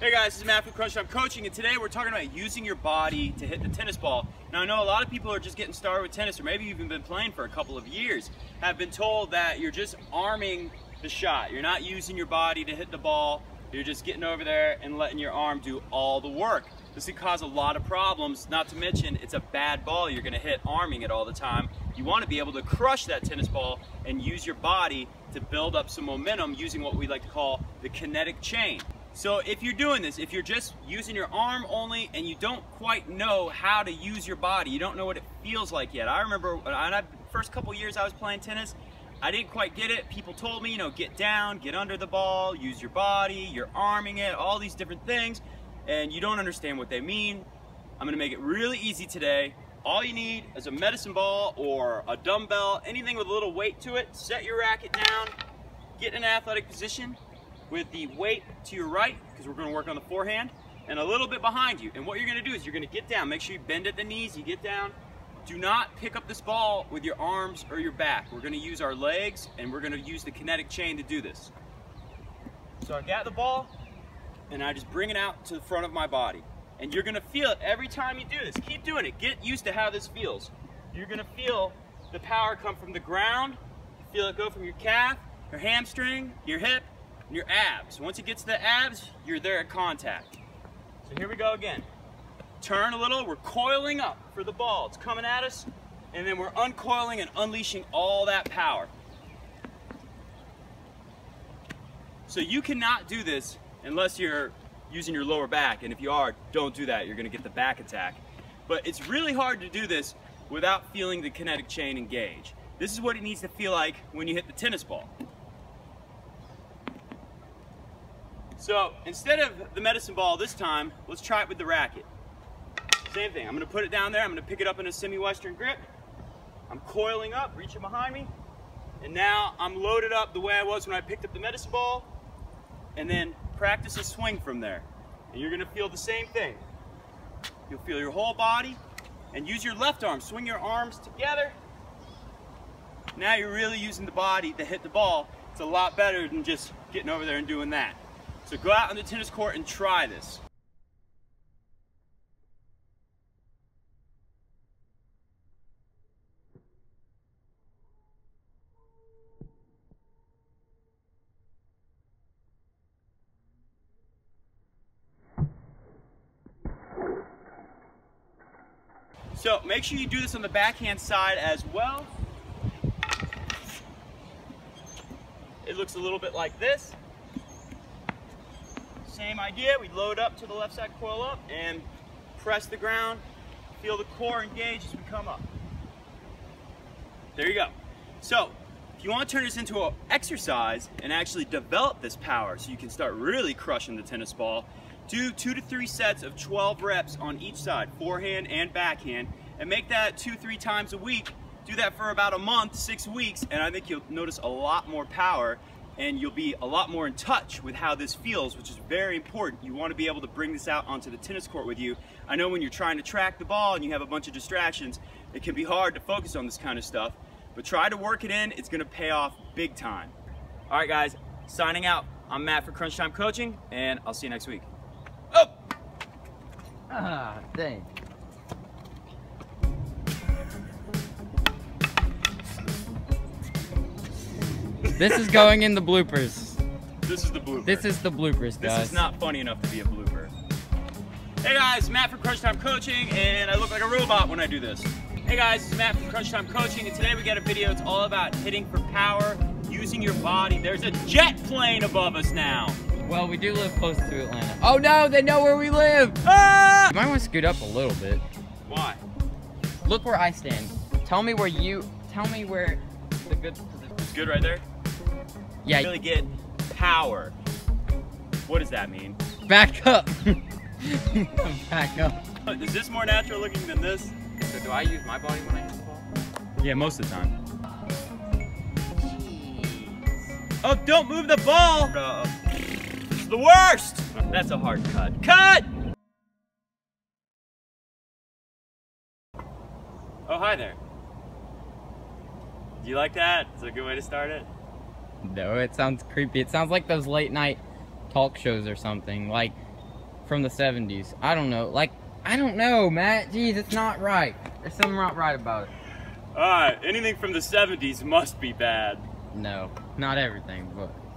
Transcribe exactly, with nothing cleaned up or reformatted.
Hey guys, this is Matt from Crunch Time Coaching, and today we're talking about using your body to hit the tennis ball. Now I know a lot of people are just getting started with tennis, or maybe you've even been playing for a couple of years, have been told that you're just arming the shot. You're not using your body to hit the ball, you're just getting over there and letting your arm do all the work. This can cause a lot of problems, not to mention it's a bad ball you're gonna hit arming it all the time. You wanna be able to crush that tennis ball and use your body to build up some momentum using what we like to call the kinetic chain. So if you're doing this, if you're just using your arm only and you don't quite know how to use your body, you don't know what it feels like yet. I remember when I, first couple years I was playing tennis, I didn't quite get it. People told me, you know, get down, get under the ball, use your body, you're arming it, all these different things, and you don't understand what they mean. I'm gonna make it really easy today. All you need is a medicine ball or a dumbbell, anything with a little weight to it. Set your racket down, get in an athletic position, with the weight to your right, because we're going to work on the forehand, and a little bit behind you. And what you're going to do is you're going to get down. Make sure you bend at the knees, you get down. Do not pick up this ball with your arms or your back. We're going to use our legs, and we're going to use the kinetic chain to do this. So I got the ball, and I just bring it out to the front of my body. And you're going to feel it every time you do this. Keep doing it. Get used to how this feels. You're going to feel the power come from the ground. Feel it go from your calf, your hamstring, your hip, your abs. Once it gets to the abs, you're there at contact. So here we go again. Turn a little, we're coiling up for the ball. It's coming at us, and then we're uncoiling and unleashing all that power. So you cannot do this unless you're using your lower back, and if you are, don't do that. You're gonna get the back attack. But it's really hard to do this without feeling the kinetic chain engage. This is what it needs to feel like when you hit the tennis ball. So instead of the medicine ball this time, let's try it with the racket. Same thing, I'm gonna put it down there, I'm gonna pick it up in a semi-western grip. I'm coiling up, reaching behind me, and now I'm loaded up the way I was when I picked up the medicine ball, and then practice a swing from there. And you're gonna feel the same thing. You'll feel your whole body, and use your left arm, swing your arms together. Now you're really using the body to hit the ball. It's a lot better than just getting over there and doing that. So go out on the tennis court and try this. So make sure you do this on the backhand side as well. It looks a little bit like this. Same idea, we load up to the left side, coil up, and press the ground, feel the core engage as we come up. There you go. So, if you want to turn this into an exercise and actually develop this power so you can start really crushing the tennis ball, do two to three sets of twelve reps on each side, forehand and backhand, and make that two, three times a week. Do that for about a month, six weeks, and I think you'll notice a lot more power, and you'll be a lot more in touch with how this feels, which is very important. You want to be able to bring this out onto the tennis court with you. I know when you're trying to track the ball and you have a bunch of distractions, it can be hard to focus on this kind of stuff, but try to work it in. It's going to pay off big time. All right, guys, signing out. I'm Matt for Crunch Time Coaching, and I'll see you next week. Oh! Ah, dang. This is going in the bloopers. This is the bloopers. This is the bloopers, guys. This is not funny enough to be a blooper. Hey guys, Matt from Crunch Time Coaching, and I look like a robot when I do this. Hey guys, this is Matt from Crunch Time Coaching, and today we got a video. It's all about hitting for power, using your body. There's a jet plane above us now. Well, we do live close to Atlanta. Oh no, they know where we live. Ah! You might want to scoot up a little bit. Why? Look where I stand. Tell me where you. Tell me where the good position. It's good right there. Yeah. You really get power. What does that mean? Back up. Back up. Is this more natural looking than this? So do I use my body when I hit the ball? Yeah, most of the time. Jeez. Oh, don't move the ball! Uh, it's the worst! That's a hard cut. Cut! Oh, hi there. Do you like that? It's a good way to start it. No, it sounds creepy. It sounds like those late night talk shows or something. Like, from the seventies. I don't know. Like, I don't know, Matt. Jeez, it's not right. There's something not right about it. Alright, anything from the seventies must be bad. No, not everything, but...